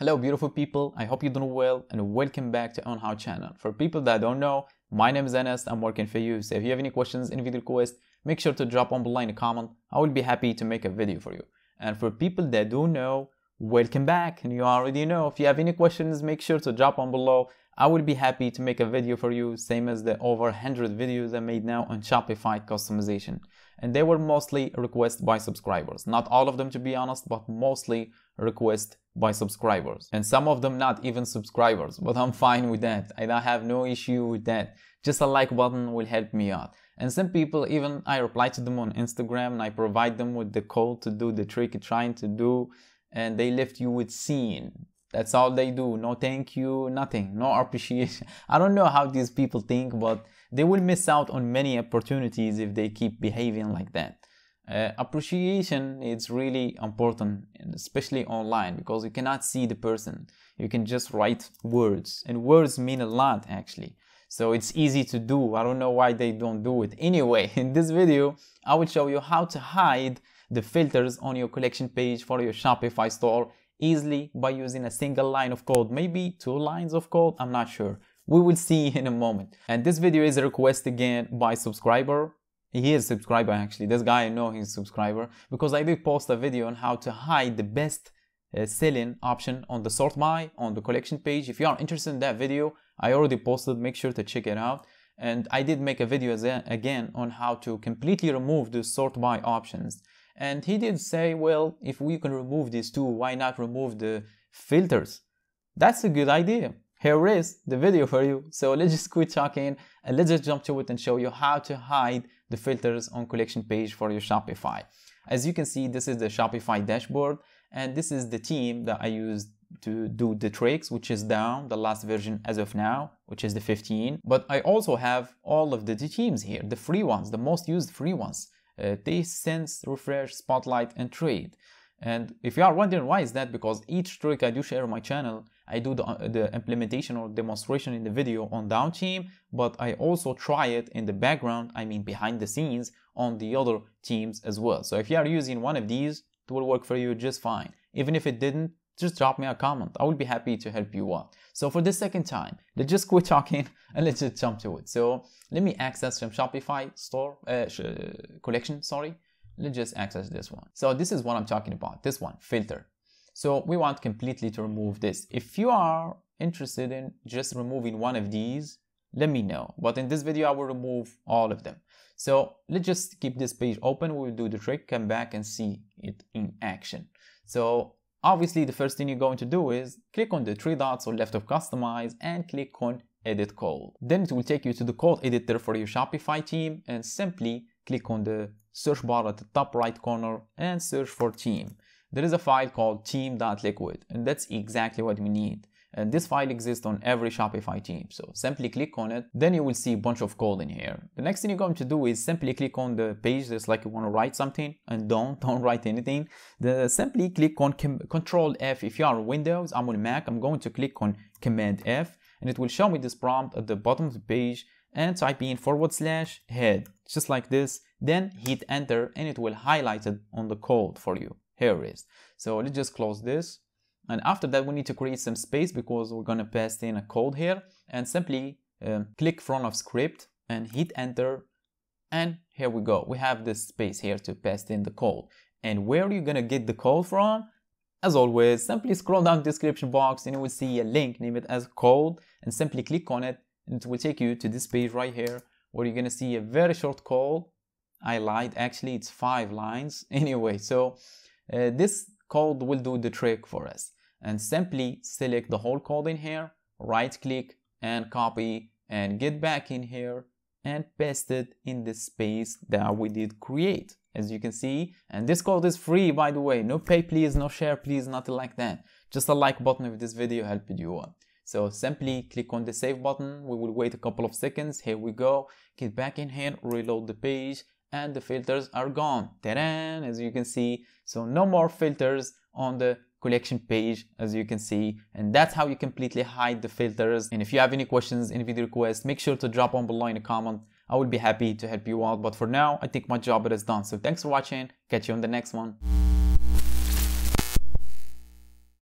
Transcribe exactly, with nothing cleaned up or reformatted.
Hello beautiful people, I hope you're doing well and welcome back to OnHOW channel. For people that don't know, my name is Enes, I'm working for you, so if you have any questions, any video requests, make sure to drop on below in a comment, I will be happy to make a video for you. And for people that don't know, welcome back, and you already know, if you have any questions, make sure to drop on below, I will be happy to make a video for you, same as the over one hundred videos I made now on Shopify customization. And they were mostly requests by subscribers, not all of them to be honest, but mostly requests by subscribers, and some of them not even subscribers, but I'm fine with that. I don't have no issue with that. Just a like button will help me out. And some people, even I reply to them on Instagram and I provide them with the code to do the trick you're trying to do, and they left you with scene. That's all they do. No thank you, nothing, no appreciation. I don't know how these people think, but they will miss out on many opportunities if they keep behaving like that. Uh, appreciation is really important, especially online, because you cannot see the person. You can just write words, and words mean a lot actually. So it's easy to do. I don't know why they don't do it. Anyway, in this video, I will show you how to hide the filters on your collection page for your Shopify store easily by using a single line of code, maybe two lines of code, I'm not sure. We will see in a moment. And this video is a request again by subscriber. He is a subscriber actually, this guy, I know he's a subscriber, because I did post a video on how to hide the best uh, selling option on the sort by on the collection page. If you are interested in that video, I already posted, make sure to check it out. And I did make a video again on how to completely remove the sort by options. And he did say, well, if we can remove these two, why not remove the filters? That's a good idea. Here is the video for you. So let's just quit talking and let's just jump to it and show you how to hide the filters on collection page for your Shopify. As you can see, this is the Shopify dashboard, and this is the team that I used to do the tricks, which is down the last version as of now, which is the fifteen. But I also have all of the teams here, the free ones, the most used free ones. Uh, Taste, Sense, Refresh, Spotlight, and Trade. And if you are wondering why is that, because each trick I do share on my channel, I do the, the implementation or demonstration in the video on Down team, but I also try it in the background, I mean behind the scenes, on the other teams as well. So if you are using one of these, it will work for you just fine. Even if it didn't, just drop me a comment. I will be happy to help you out. So for the second time, let's just quit talking and let's just jump to it. So let me access some Shopify store, uh, sh collection, sorry. Let's just access this one. So this is what I'm talking about, this one, filter. So we want completely to remove this. If you are interested in just removing one of these, let me know. But in this video, I will remove all of them. So let's just keep this page open. We'll do the trick, come back and see it in action. So obviously the first thing you're going to do is click on the three dots or left of customize and click on edit code. Then it will take you to the code editor for your Shopify team and simply click on the search bar at the top right corner and search for team. There is a file called team.liquid and that's exactly what we need. And this file exists on every Shopify team. So simply click on it. Then you will see a bunch of code in here. The next thing you're going to do is simply click on the page that's like you want to write something and don't, don't write anything. Then simply click on Control F. If you are on Windows, I'm on Mac, I'm going to click on Command F and it will show me this prompt at the bottom of the page and type in forward slash head, just like this. Then hit enter and it will highlight it on the code for you. Here it is. So let's just close this. And after that, we need to create some space because we're going to paste in a code here and simply um, click front of script and hit enter. And here we go. We have this space here to paste in the code. And where are you going to get the code from? As always, simply scroll down the description box and you will see a link, name it as code, and simply click on it. And it will take you to this page right here where you're going to see a very short code. I lied, actually it's five lines. Anyway, so uh, this code will do the trick for us. And simply select the whole code in here, right click and copy and get back in here and paste it in the space that we did create, as you can see. And this code is free, by the way, no pay please, no share please, nothing like that. Just a like button if this video helped you out. So simply click on the save button, we will wait a couple of seconds, here we go, get back in here, reload the page, and the filters are gone. Ta-da! As you can see, so no more filters on the collection page, as you can see, and that's how you completely hide the filters. And if you have any questions, any video requests, make sure to drop them below in a comment. I will be happy to help you out, but for now, I think my job is done. So thanks for watching, catch you on the next one.